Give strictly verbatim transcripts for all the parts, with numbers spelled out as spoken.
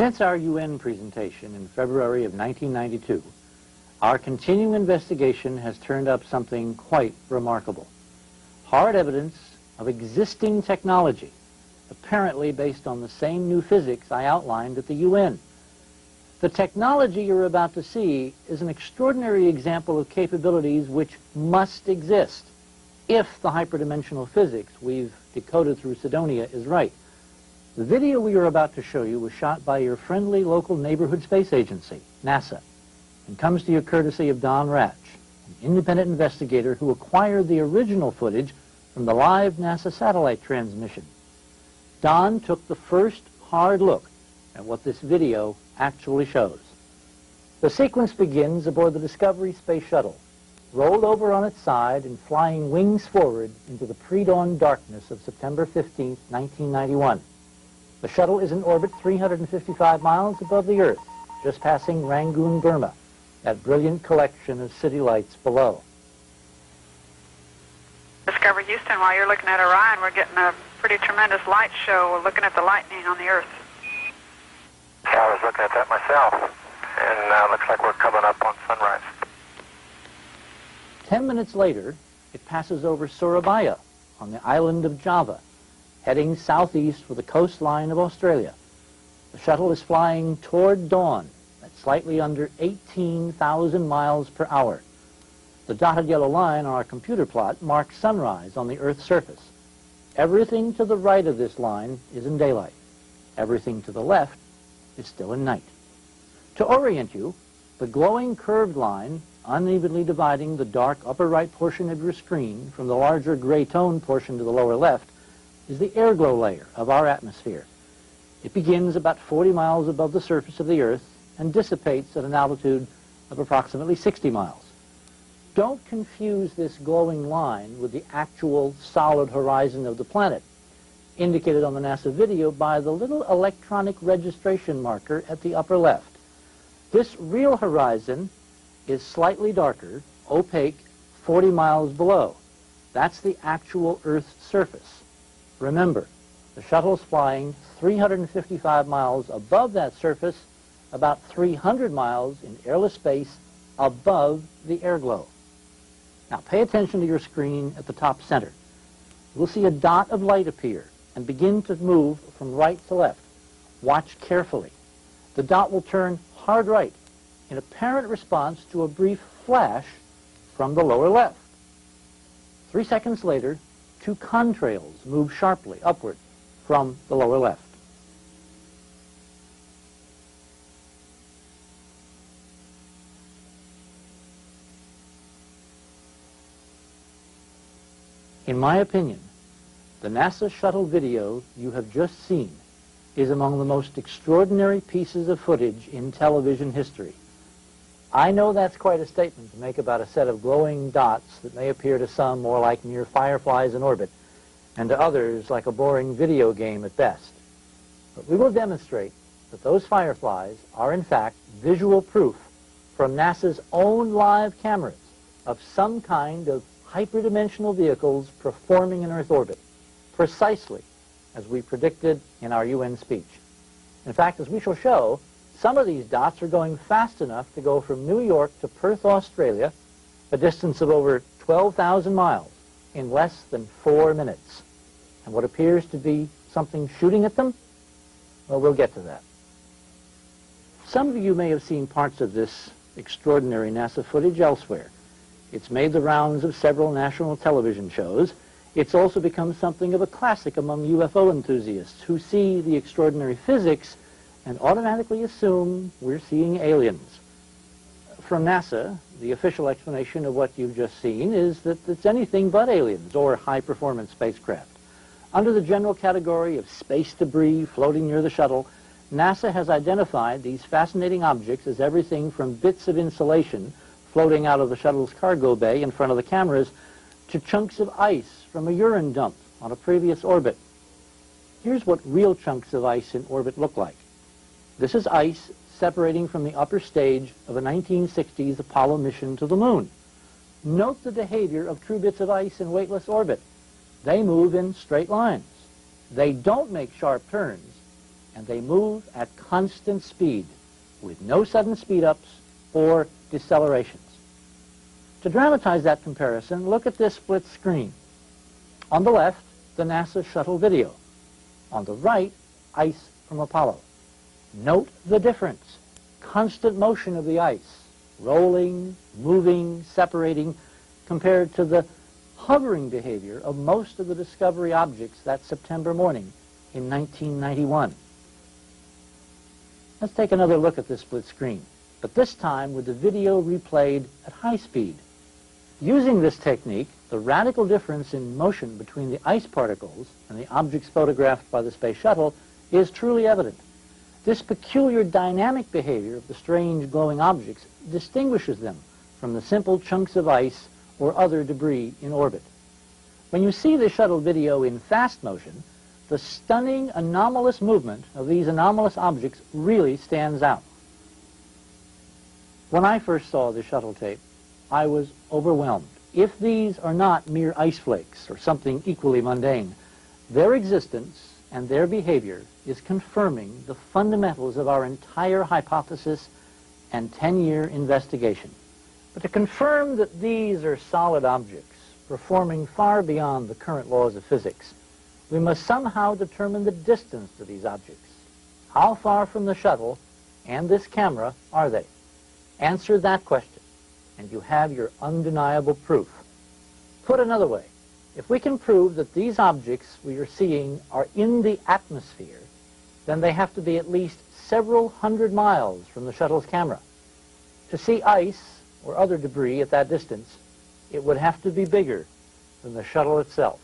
Since our U N presentation in February of nineteen ninety-two, our continuing investigation has turned up something quite remarkable. Hard evidence of existing technology, apparently based on the same new physics I outlined at the U N. The technology you're about to see is an extraordinary example of capabilities which must exist if the hyperdimensional physics we've decoded through Cydonia is right. The video we are about to show you was shot by your friendly local neighborhood space agency, NASA, and comes to you courtesy of Don Ratch, an independent investigator who acquired the original footage from the live NASA satellite transmission. Don took the first hard look at what this video actually shows. The sequence begins aboard the Discovery Space Shuttle, rolled over on its side and flying wings forward into the pre-dawn darkness of September fifteenth, nineteen ninety-one. The shuttle is in orbit three hundred fifty-five miles above the Earth, just passing Rangoon, Burma, that brilliant collection of city lights below. Discovery Houston, while you're looking at Orion, we're getting a pretty tremendous light show. We're looking at the lightning on the Earth. Yeah, I was looking at that myself, and uh, looks like we're coming up on sunrise. Ten minutes later, it passes over Surabaya on the island of Java, heading southeast for the coastline of Australia. The shuttle is flying toward dawn at slightly under eighteen thousand miles per hour. The dotted yellow line on our computer plot marks sunrise on the Earth's surface. Everything to the right of this line is in daylight. Everything to the left is still in night. To orient you, the glowing curved line unevenly dividing the dark upper right portion of your screen from the larger gray tone portion to the lower left is the airglow layer of our atmosphere. It begins about forty miles above the surface of the Earth and dissipates at an altitude of approximately sixty miles. Don't confuse this glowing line with the actual solid horizon of the planet, indicated on the NASA video by the little electronic registration marker at the upper left. This real horizon is slightly darker, opaque, forty miles below. That's the actual Earth's surface. Remember, the shuttle's flying three hundred fifty-five miles above that surface, about three hundred miles in airless space above the airglow. Now pay attention to your screen at the top center. You'll see a dot of light appear and begin to move from right to left. Watch carefully. The dot will turn hard right in apparent response to a brief flash from the lower left. Three seconds later, two contrails move sharply upward from the lower left. In my opinion, the NASA shuttle video you have just seen is among the most extraordinary pieces of footage in television history. I know that's quite a statement to make about a set of glowing dots that may appear to some more like mere fireflies in orbit, and to others like a boring video game at best. But we will demonstrate that those fireflies are in fact visual proof from NASA's own live cameras of some kind of hyperdimensional vehicles performing in Earth orbit, precisely as we predicted in our U N speech. In fact, as we shall show, some of these dots are going fast enough to go from New York to Perth, Australia, a distance of over twelve thousand miles in less than four minutes. And what appears to be something shooting at them? Well, we'll get to that. Some of you may have seen parts of this extraordinary NASA footage elsewhere. It's made the rounds of several national television shows. It's also become something of a classic among U F O enthusiasts who see the extraordinary physics and automatically assume we're seeing aliens. From NASA, the official explanation of what you've just seen is that it's anything but aliens or high-performance spacecraft. Under the general category of space debris floating near the shuttle, NASA has identified these fascinating objects as everything from bits of insulation floating out of the shuttle's cargo bay in front of the cameras to chunks of ice from a urine dump on a previous orbit. Here's what real chunks of ice in orbit look like. This is ice separating from the upper stage of a nineteen sixties Apollo mission to the moon. Note the behavior of true bits of ice in weightless orbit. They move in straight lines. They don't make sharp turns, and they move at constant speed with no sudden speed-ups or decelerations. To dramatize that comparison, look at this split screen. On the left, the NASA shuttle video. On the right, ice from Apollo. Note the difference. Constant motion of the ice, rolling, moving, separating, compared to the hovering behavior of most of the Discovery objects that September morning in nineteen ninety-one. Let's take another look at this split screen, but this time with the video replayed at high speed. Using this technique, the radical difference in motion between the ice particles and the objects photographed by the space shuttle is truly evident. This peculiar dynamic behavior of the strange glowing objects distinguishes them from the simple chunks of ice or other debris in orbit. When you see the shuttle video in fast motion, the stunning anomalous movement of these anomalous objects really stands out. When I first saw the shuttle tape, I was overwhelmed. If these are not mere ice flakes or something equally mundane, their existence and their behavior is confirming the fundamentals of our entire hypothesis and ten-year investigation. But to confirm that these are solid objects performing far beyond the current laws of physics, we must somehow determine the distance to these objects. How far from the shuttle and this camera are they? Answer that question, and you have your undeniable proof. Put another way, if we can prove that these objects we are seeing are in the atmosphere, then they have to be at least several hundred miles from the shuttle's camera. To see ice or other debris at that distance, it would have to be bigger than the shuttle itself.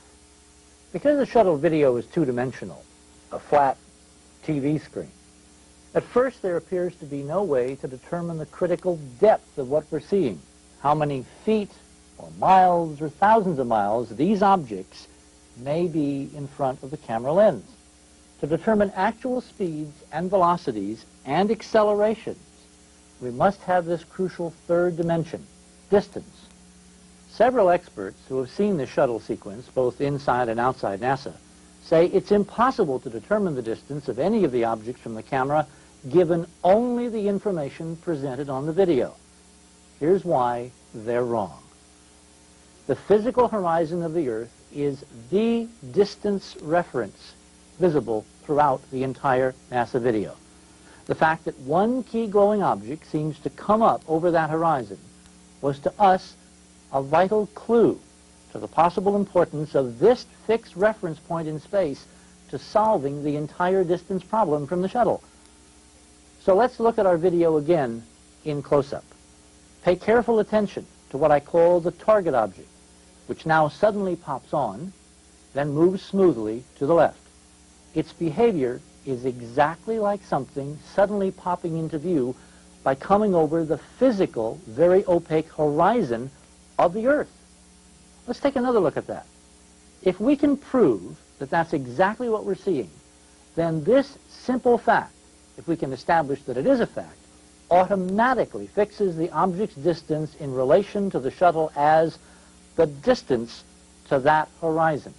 Because the shuttle video is two-dimensional, a flat T V screen, at first, there appears to be no way to determine the critical depth of what we're seeing, how many feet or miles or thousands of miles these objects may be in front of the camera lens. To determine actual speeds and velocities and accelerations, we must have this crucial third dimension, distance. Several experts who have seen the shuttle sequence, both inside and outside NASA, say it's impossible to determine the distance of any of the objects from the camera given only the information presented on the video. Here's why they're wrong. The physical horizon of the Earth is the distance reference visible throughout the entire NASA video. The fact that one key glowing object seems to come up over that horizon was to us a vital clue to the possible importance of this fixed reference point in space to solving the entire distance problem from the shuttle. So let's look at our video again in close-up. Pay careful attention to what I call the target object, which now suddenly pops on, then moves smoothly to the left. Its behavior is exactly like something suddenly popping into view by coming over the physical, very opaque horizon of the Earth. Let's take another look at that. If we can prove that that's exactly what we're seeing, then this simple fact, if we can establish that it is a fact, automatically fixes the object's distance in relation to the shuttle as the distance to that horizon,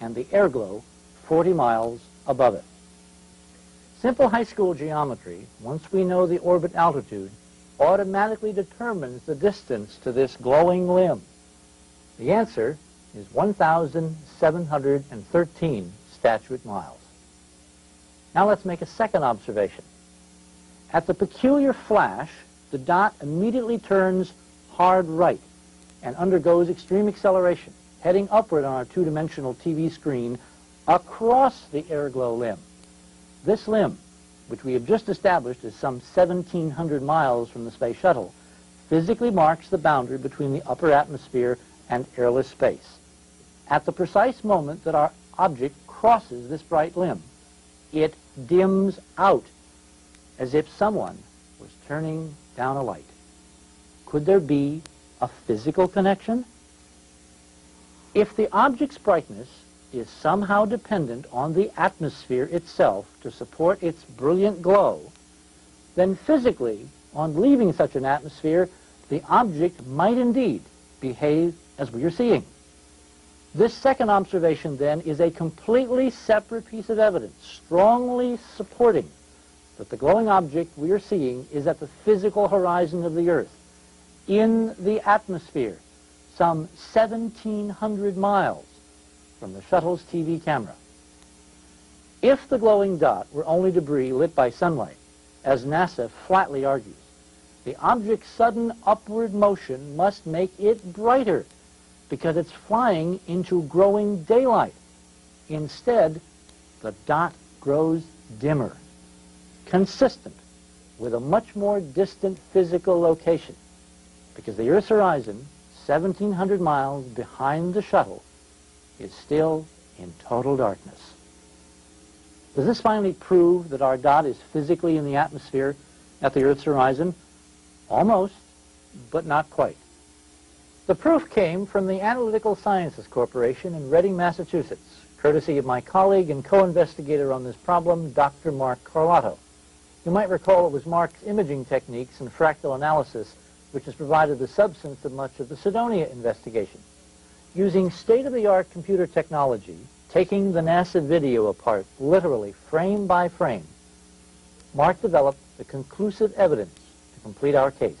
and the airglow forty miles above it. Simple high school geometry, once we know the orbit altitude, automatically determines the distance to this glowing limb. The answer is one thousand seven hundred thirteen statute miles. Now let's make a second observation. At the peculiar flash, the dot immediately turns hard right and undergoes extreme acceleration, heading upward on our two-dimensional T V screen across the airglow limb. This limb, which we have just established is some seventeen hundred miles from the space shuttle, physically marks the boundary between the upper atmosphere and airless space. At the precise moment that our object crosses this bright limb, it dims out as if someone was turning down a light. Could there be a physical connection? If the object's brightness is somehow dependent on the atmosphere itself to support its brilliant glow, then physically, on leaving such an atmosphere, the object might indeed behave as we are seeing. This second observation, then, is a completely separate piece of evidence, strongly supporting that the glowing object we are seeing is at the physical horizon of the Earth, in the atmosphere, some seventeen hundred miles from the shuttle's T V camera. If the glowing dot were only debris lit by sunlight, as NASA flatly argues, the object's sudden upward motion must make it brighter, because it's flying into growing daylight. Instead, the dot grows dimmer, consistent with a much more distant physical location, because the Earth's horizon, seventeen hundred miles behind the shuttle, is still in total darkness. Does this finally prove that our dot is physically in the atmosphere at the Earth's horizon? Almost, but not quite. The proof came from the Analytical Sciences Corporation in Reading, Massachusetts, courtesy of my colleague and co-investigator on this problem, Doctor Mark Carlotto. You might recall it was Mark's imaging techniques and fractal analysis which has provided the substance of much of the Cydonia investigation. Using state-of-the-art computer technology, taking the NASA video apart, literally frame by frame, Mark developed the conclusive evidence to complete our case.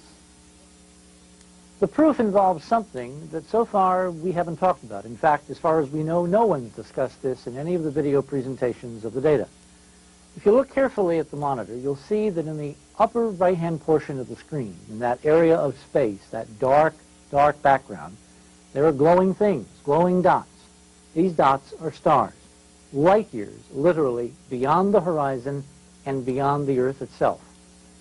The proof involves something that so far we haven't talked about. In fact, as far as we know, no one's discussed this in any of the video presentations of the data. If you look carefully at the monitor, you'll see that in the upper right-hand portion of the screen, in that area of space, that dark, dark background, there are glowing things, glowing dots. These dots are stars, light years, literally, beyond the horizon and beyond the Earth itself.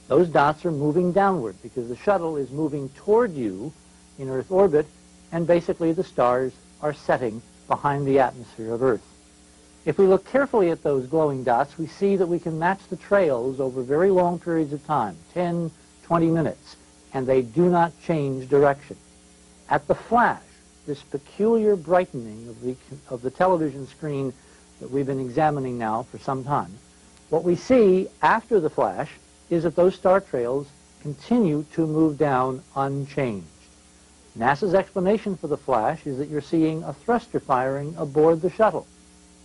Those dots are moving downward because the shuttle is moving toward you in Earth orbit, and basically the stars are setting behind the atmosphere of Earth. If we look carefully at those glowing dots, we see that we can match the trails over very long periods of time, ten, twenty minutes, and they do not change direction. At the flash, this peculiar brightening of the, of the television screen that we've been examining now for some time, what we see after the flash is that those star trails continue to move down unchanged. NASA's explanation for the flash is that you're seeing a thruster firing aboard the shuttle.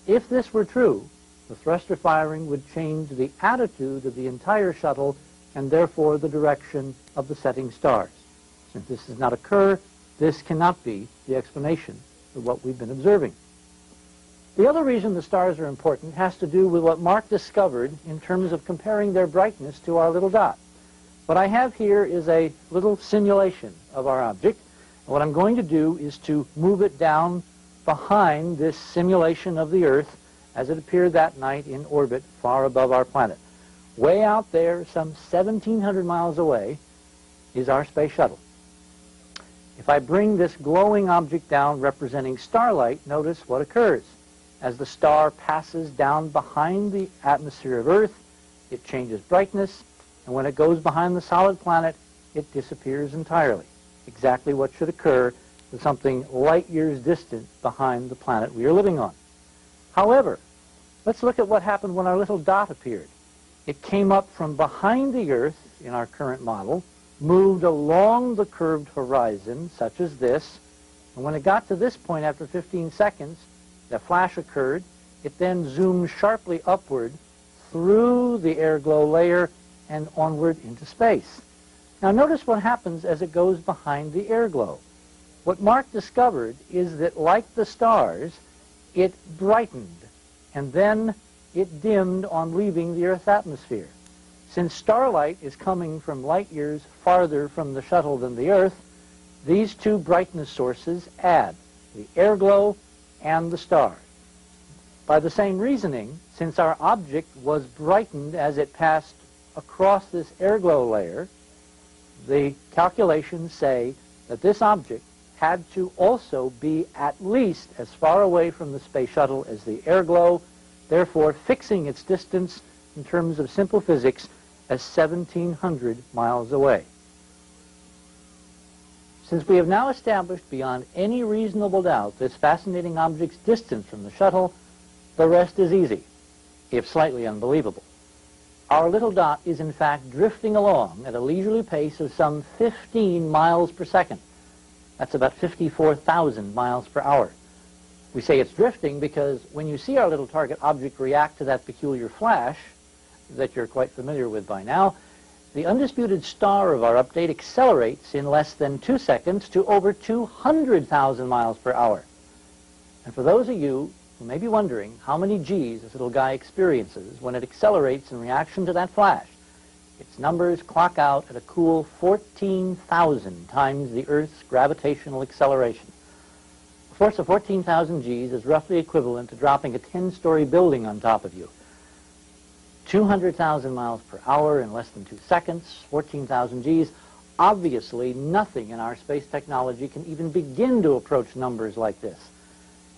If this were true, the thruster firing would change the attitude of the entire shuttle and therefore the direction of the setting stars. Since this does not occur, this cannot be the explanation for what we've been observing. The other reason the stars are important has to do with what Mark discovered in terms of comparing their brightness to our little dot. What I have here is a little simulation of our object, and what I'm going to do is to move it down behind this simulation of the Earth as it appeared that night in orbit far above our planet. Way out there, some seventeen hundred miles away, is our space shuttle. If I bring this glowing object down representing starlight, notice what occurs. As the star passes down behind the atmosphere of Earth, it changes brightness, and when it goes behind the solid planet, it disappears entirely. Exactly what should occur with something light years distant behind the planet we are living on. However, let's look at what happened when our little dot appeared. It came up from behind the Earth in our current model, moved along the curved horizon, such as this, and when it got to this point after fifteen seconds, the flash occurred. It then zoomed sharply upward through the airglow layer and onward into space. Now notice what happens as it goes behind the airglow. What Mark discovered is that, like the stars, it brightened and then it dimmed on leaving the Earth's atmosphere. Since starlight is coming from light years farther from the shuttle than the Earth, these two brightness sources add, the airglow and the star. By the same reasoning, since our object was brightened as it passed across this airglow layer, the calculations say that this object had to also be at least as far away from the space shuttle as the airglow, therefore fixing its distance in terms of simple physics as seventeen hundred miles away. Since we have now established beyond any reasonable doubt this fascinating object's distance from the shuttle, the rest is easy, if slightly unbelievable. Our little dot is in fact drifting along at a leisurely pace of some fifteen miles per second. That's about fifty-four thousand miles per hour. We say it's drifting because when you see our little target object react to that peculiar flash that you're quite familiar with by now, the undisputed star of our update accelerates in less than two seconds to over two hundred thousand miles per hour. And for those of you who may be wondering how many G's this little guy experiences when it accelerates in reaction to that flash, its numbers clock out at a cool fourteen thousand times the Earth's gravitational acceleration. A force of fourteen thousand G's is roughly equivalent to dropping a ten-story building on top of you. two hundred thousand miles per hour in less than two seconds, fourteen thousand G's. Obviously, nothing in our space technology can even begin to approach numbers like this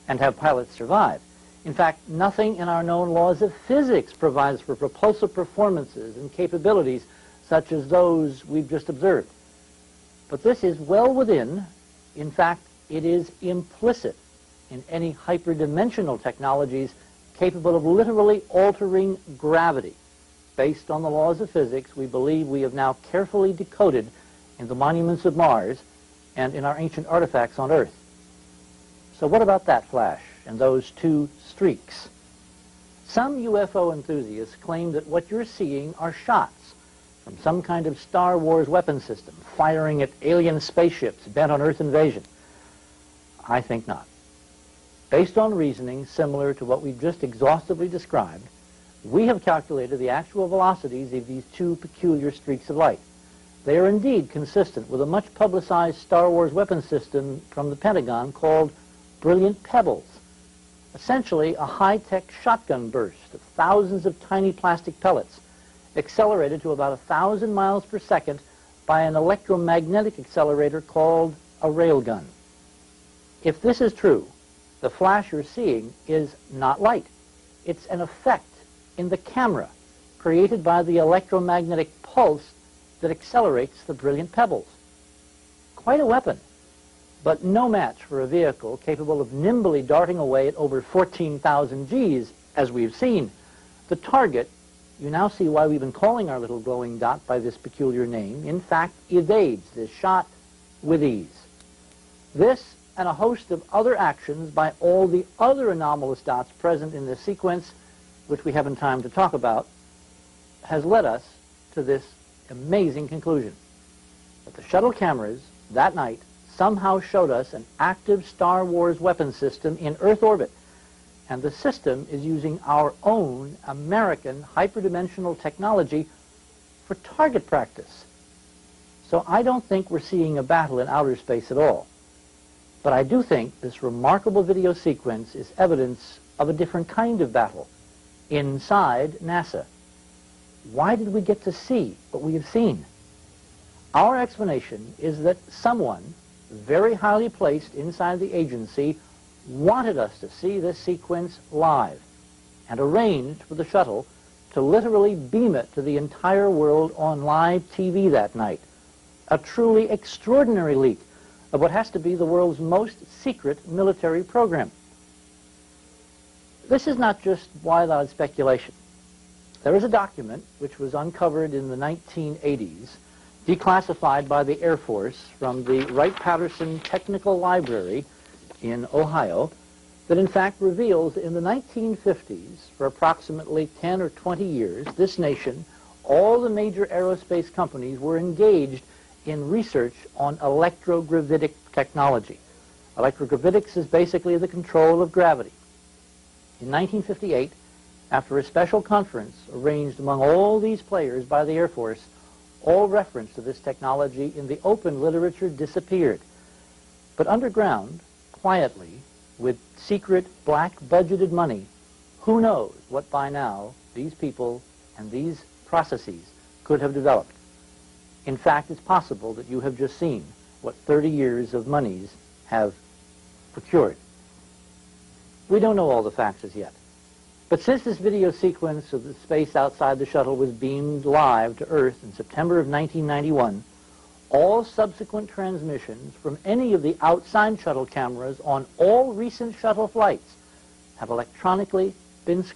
and have pilots survive. In fact, nothing in our known laws of physics provides for propulsive performances and capabilities such as those we've just observed. But this is well within, in fact, it is implicit in any hyperdimensional technologies capable of literally altering gravity. Based on the laws of physics, we believe we have now carefully decoded in the monuments of Mars and in our ancient artifacts on Earth. So what about that flash and those two streaks? Some U F O enthusiasts claim that what you're seeing are shots from some kind of Star Wars weapon system firing at alien spaceships bent on Earth invasion. I think not. Based on reasoning similar to what we've just exhaustively described, we have calculated the actual velocities of these two peculiar streaks of light. They are indeed consistent with a much publicized Star Wars weapon system from the Pentagon called Brilliant Pebbles. Essentially, a high-tech shotgun burst of thousands of tiny plastic pellets accelerated to about a thousand miles per second by an electromagnetic accelerator called a railgun. If this is true, the flash you're seeing is not light. It's an effect in the camera created by the electromagnetic pulse that accelerates the Brilliant Pebbles. Quite a weapon, but no match for a vehicle capable of nimbly darting away at over fourteen thousand G's, as we've seen. The target, you now see why we've been calling our little glowing dot by this peculiar name, in fact evades this shot with ease. This and a host of other actions by all the other anomalous dots present in this sequence, which we haven't time to talk about, has led us to this amazing conclusion. That the shuttle cameras that night somehow showed us an active Star Wars weapon system in Earth orbit, and the system is using our own American hyperdimensional technology for target practice. So I don't think we're seeing a battle in outer space at all. But I do think this remarkable video sequence is evidence of a different kind of battle inside NASA. Why did we get to see what we have seen? Our explanation is that someone very highly placed inside the agency wanted us to see this sequence live and arranged for the shuttle to literally beam it to the entire world on live T V that night. A truly extraordinary leak of what has to be the world's most secret military program. This is not just wild-eyed speculation. There is a document which was uncovered in the nineteen eighties, declassified by the Air Force from the Wright-Patterson Technical Library in Ohio, that in fact reveals in the nineteen fifties, for approximately ten or twenty years, this nation, all the major aerospace companies were engaged in research on electrogravitic technology. Electrogravitics is basically the control of gravity. In nineteen fifty-eight, after a special conference arranged among all these players by the Air Force, all reference to this technology in the open literature disappeared. But underground, quietly, with secret black budgeted money, who knows what by now these people and these processes could have developed. In fact, it's possible that you have just seen what thirty years of monies have procured. We don't know all the facts as yet. But since this video sequence of the space outside the shuttle was beamed live to Earth in September of nineteen ninety-one, all subsequent transmissions from any of the outside shuttle cameras on all recent shuttle flights have electronically been scanned.